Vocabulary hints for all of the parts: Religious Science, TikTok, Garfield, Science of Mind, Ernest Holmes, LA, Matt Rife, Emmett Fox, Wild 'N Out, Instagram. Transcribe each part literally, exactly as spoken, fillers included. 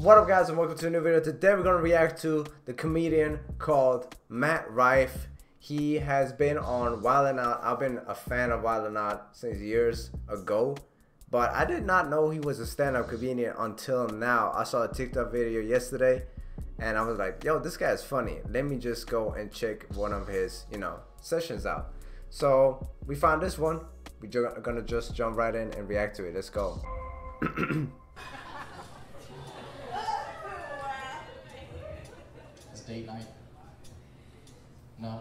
What up, guys, and welcome to a new video. Today we're gonna react to the comedian called Matt Rife. He has been on Wild 'N Out. I've been a fan of Wild 'N Out since years ago, but I did not know he was a stand-up comedian until now. I saw a TikTok video yesterday, and I was like, yo, this guy is funny. Let me just go and check one of his, you know, sessions out. So we found this one. We're gonna just jump right in and react to it. Let's go. Date night? No.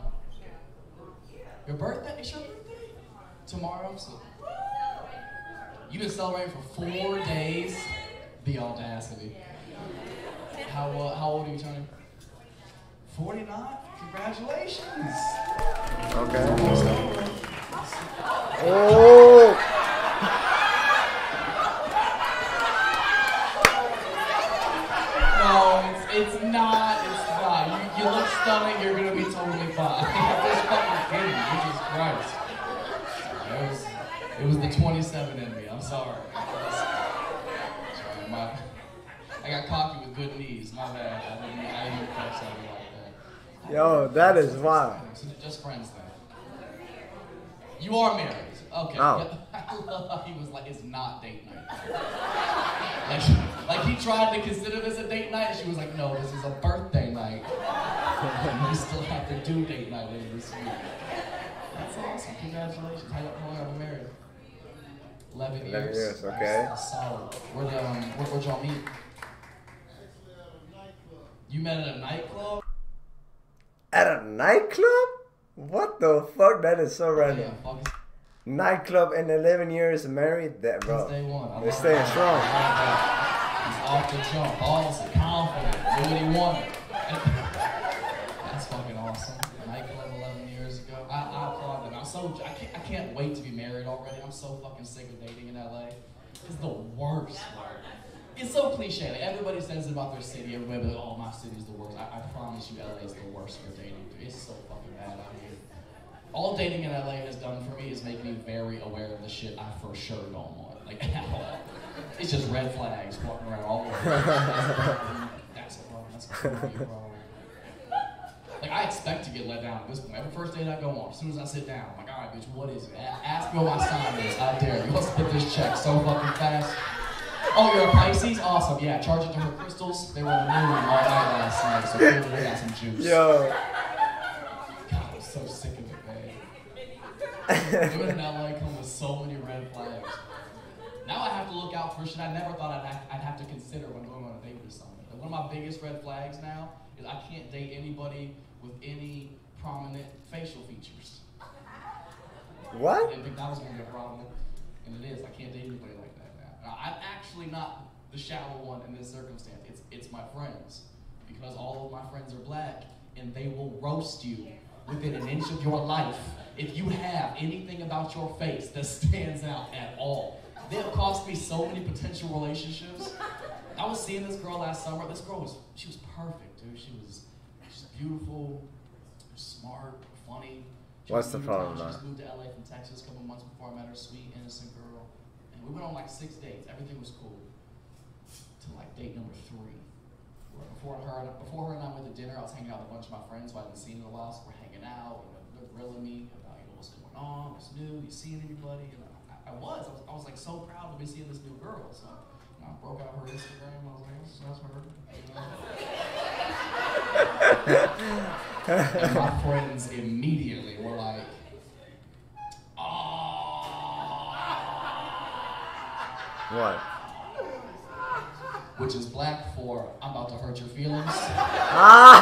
Your birthday? It's your birthday? Tomorrow? So. You've been celebrating for four days. The audacity. How uh, how old are you turning? forty-nine? Congratulations! Okay. Oh! No, it's, it's not. It's You look stunning, you're gonna be totally fine. This fucking kidding, Jesus Christ. It was, it was the twenty-seven in me, I'm sorry. sorry my, I got cocky with good knees, my bad. I didn't, I didn't catch something like that. Yo, that is wild. Just friends then. You are married. Okay. Oh. I love how he was like, it's not date night. Like, like he tried to consider this a date night, and she was like, no, this is a birthday night. You still have to do date night later this week. That's awesome. Congratulations. How long have we married? Eleven years. Eleven years. Okay. Solid. Where the um, where, where'd y'all meet? You met at a nightclub. At a nightclub? What the fuck? That is so random. Yeah, nightclub and eleven years married. That bro. Since day one. They're staying strong. He's off the jump. Awesome. Confident. Do what he wanted. That's fucking awesome. Nightclub eleven years ago. I, I applaud them. I'm so I can't I can't wait to be married already. I'm so fucking sick of dating in L A. It's the worst. It's so cliche. Like, everybody says it about their city. Everybody like, oh, my city's the worst. I, I promise you, L A is the worst for dating. It's so fucking bad out here. All dating in L A has done for me is make me very aware of the shit I for sure don't want. Like, it's just red flags walking around all over. That's a problem. That's a problem. You're wrong. Like, I expect to get let down at this point. Every first date I go on, as soon as I sit down, I'm like, all right, bitch, what is it? Ask me what my sign is. I dare you. Let's get this check so fucking fast. Oh, you're a Pisces? Awesome. Yeah, charge it to her crystals. They were in the moon all night last night, so clearly they got some juice. Yo. God, I'm so sick of it. Doing an L A come with so many red flags. Now I have to look out for shit I never thought I'd, ha I'd have to consider when going on a date with someone. Like, one of my biggest red flags now is I can't date anybody with any prominent facial features. What? I didn't think that was going to be a problem, and it is. I can't date anybody like that now. Now I'm actually not the shallow one in this circumstance. It's, it's my friends, because all of my friends are black, and they will roast you within an inch of your life if you have anything about your face that stands out at all. They have cost me so many potential relationships. I was seeing this girl last summer. This girl was, she was perfect, dude. She was, she's beautiful, smart, funny. She What's the problem, man? She just moved to L A from Texas a couple months before I met her. Sweet, innocent girl. And we went on like six dates. Everything was cool. To like date number three. Before her, before her and I went to dinner, I was hanging out with a bunch of my friends who I hadn't seen in a while, so we're hanging out, you know, they're grilling me about, you know, what's going on, what's new, you seeing anybody, and I, I, was, I was, I was like so proud to be seeing this new girl, so you know, I broke out her Instagram, I was like, that's, that's her, you know? And my friends immediately were like, oh. What? Which is black for, I'm about to hurt your feelings. Ah.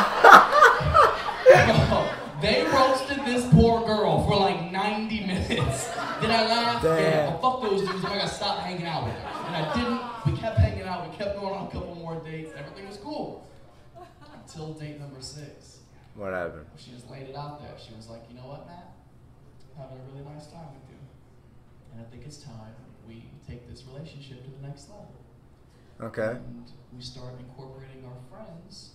They roasted this poor girl for like ninety minutes. Then I laughed, yeah, oh, fuck those dudes, I gotta stop hanging out with her. And I didn't, we kept hanging out, we kept going on a couple more dates, everything was cool. Until date number six. What happened? She just laid it out there. She was like, you know what, Matt? I'm having a really nice time with you. And I think it's time we take this relationship to the next level. Okay. And we start incorporating our friends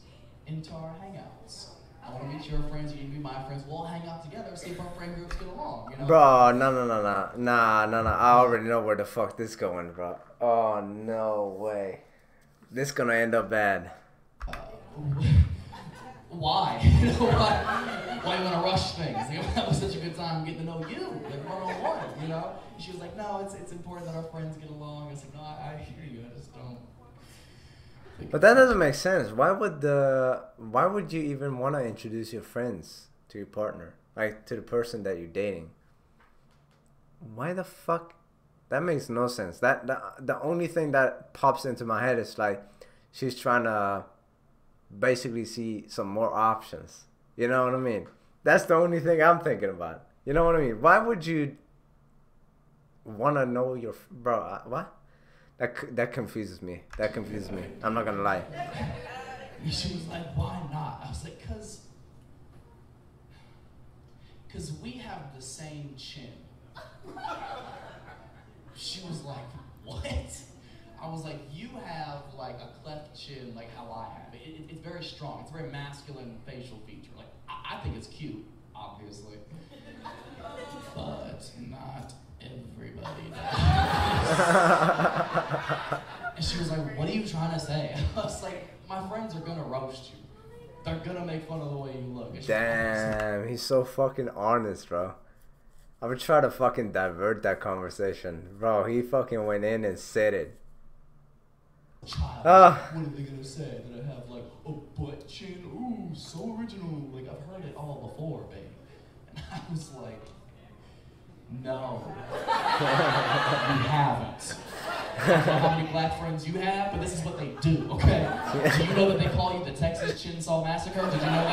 into our hangouts. I want to meet your friends, you need to be my friends. We'll hang out together, see if our friend groups get along, you know? Bro, no, no, no, no. Nah, no, no. I already know where the fuck this going, bro. Oh, no way. This is gonna end up bad. Uh, why? why? Why you wanna rush things? Like, that was such a good time getting to know you, like one on one, you know? And she was like, no, it's it's important that our friends get along. I was like, no, I, I hear you. I just don't. But that doesn't make sense. Why would the why would you even want to introduce your friends to your partner, like to the person that you're dating? Why the fuck? That makes no sense. That the the only thing that pops into my head is like she's trying to basically see some more options. You know what I mean? That's the only thing I'm thinking about. You know what I mean? Why would you want to know your bro? What? That, that confuses me. That confuses me. I'm not gonna lie. She was like, why not? I was like, cause, cause we have the same chin. She was like, what? I was like, you have like a cleft chin like how I have. It, it, it's very strong. It's a very masculine facial feature. Like, I, I think it's cute, obviously. But not everybody does. And she was like, what are you trying to say? I was like, my friends are gonna roast you. They're gonna make fun of the way you look. Damn, he's so fucking honest, bro. I would try to fucking divert that conversation. Bro, he fucking went in and said it. Child, uh, what are they gonna say? That I have like a butt chin? Ooh, so original. Like, I've heard it all before, babe. And I was like, no, you haven't. I don't know how many black friends you have, but this is what they do, okay? Do you know that they call you the Texas Chainsaw Massacre? Did you know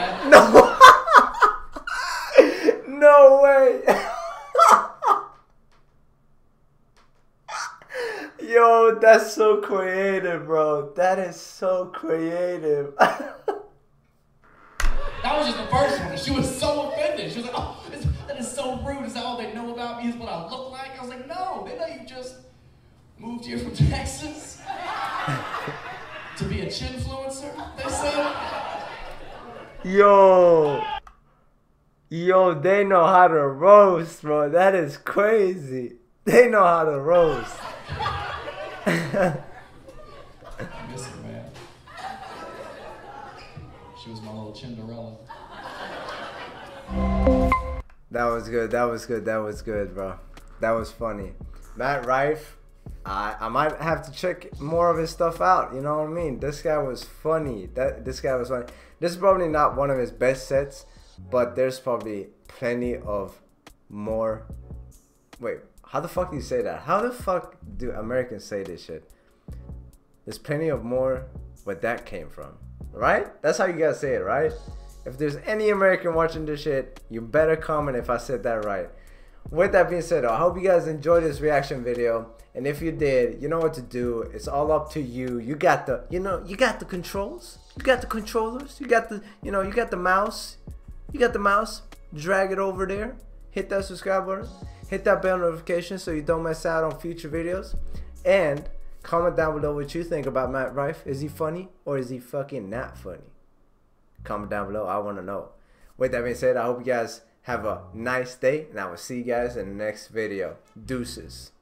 that? No. No way. Yo, that's so creative, bro. That is so creative. That was just the first one. She was so offended. She was like, oh, it's is so rude. Is that all they know about me is what I look like? I was like, no, they know you just moved here from Texas to be a chinfluencer, they said. Yo. Yo, they know how to roast, bro. That is crazy. They know how to roast. I miss her, man. She was my little Cinderella. That was good. That was good. That was good, bro. That was funny. Matt Rife, I I might have to check more of his stuff out. You know what I mean? This guy was funny. That this guy was funny. This is probably not one of his best sets, but there's probably plenty of more. Wait, how the fuck do you say that? How the fuck do Americans say this shit? There's plenty of more where that came from, right? That's how you gotta say it, right? If there's any American watching this shit, you better comment if I said that right. With that being said, I hope you guys enjoyed this reaction video. And if you did, you know what to do. It's all up to you. You got the, you know, you got the controls. You got the controllers. You got the, you know, you got the mouse. You got the mouse. Drag it over there. Hit that subscribe button. Hit that bell notification so you don't miss out on future videos. And comment down below what you think about Matt Rife. Is he funny or is he fucking not funny? Comment down below. I want to know. With that being said, I hope you guys have a nice day, and I will see you guys in the next video. Deuces.